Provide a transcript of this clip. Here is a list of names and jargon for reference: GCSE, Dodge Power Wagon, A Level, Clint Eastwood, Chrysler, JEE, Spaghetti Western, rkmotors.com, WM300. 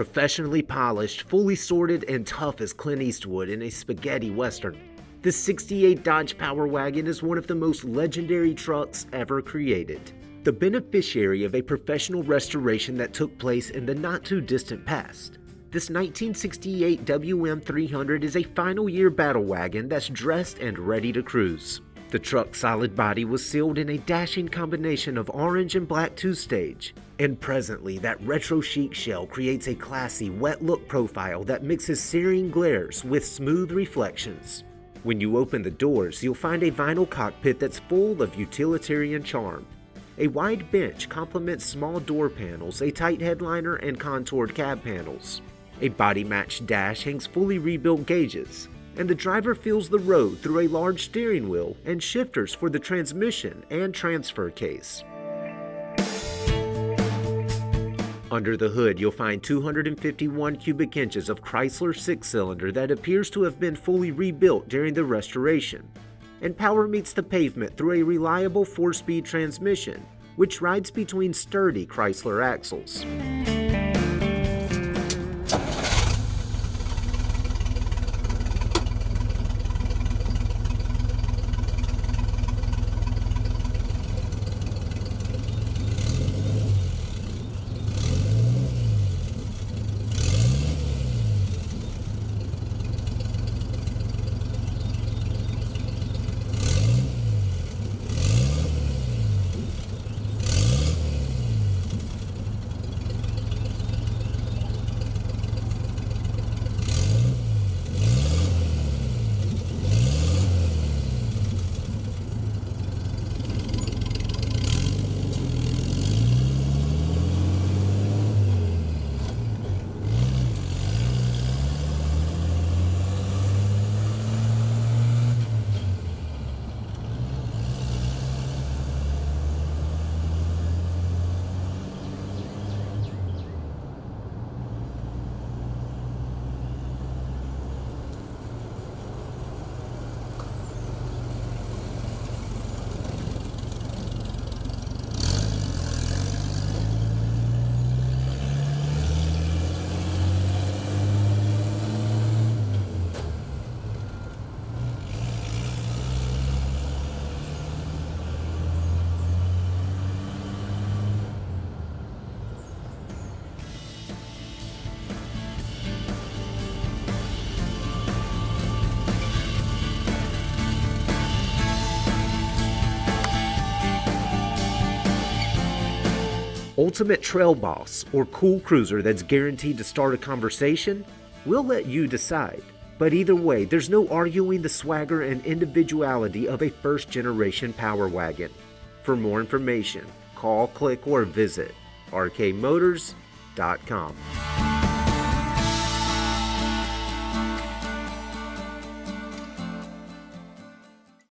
professionally polished, fully sorted, and tough as Clint Eastwood in a spaghetti western. The 68 Dodge Power Wagon is one of the most legendary trucks ever created, the beneficiary of a professional restoration that took place in the not-too-distant past. This 1968 WM300 is a final-year battle wagon that's dressed and ready to cruise. The truck's solid body was sealed in a dashing combination of orange and black two-stage, and presently that retro chic shell creates a classy, wet-look profile that mixes searing glares with smooth reflections. When you open the doors, you'll find a vinyl cockpit that's full of utilitarian charm. A wide bench complements small door panels, a tight headliner, and contoured cab panels. A body-matched dash hangs fully rebuilt gauges, and the driver feels the road through a large steering wheel and shifters for the transmission and transfer case. Under the hood, you'll find 251 cubic inches of Chrysler 6-cylinder that appears to have been fully rebuilt during the restoration, and power meets the pavement through a reliable 4-speed transmission, which rides between sturdy Chrysler axles. Ultimate trail boss or cool cruiser that's guaranteed to start a conversation? We'll let you decide. But either way, there's no arguing the swagger and individuality of a first-generation Power Wagon. For more information, call, click, or visit rkmotors.com.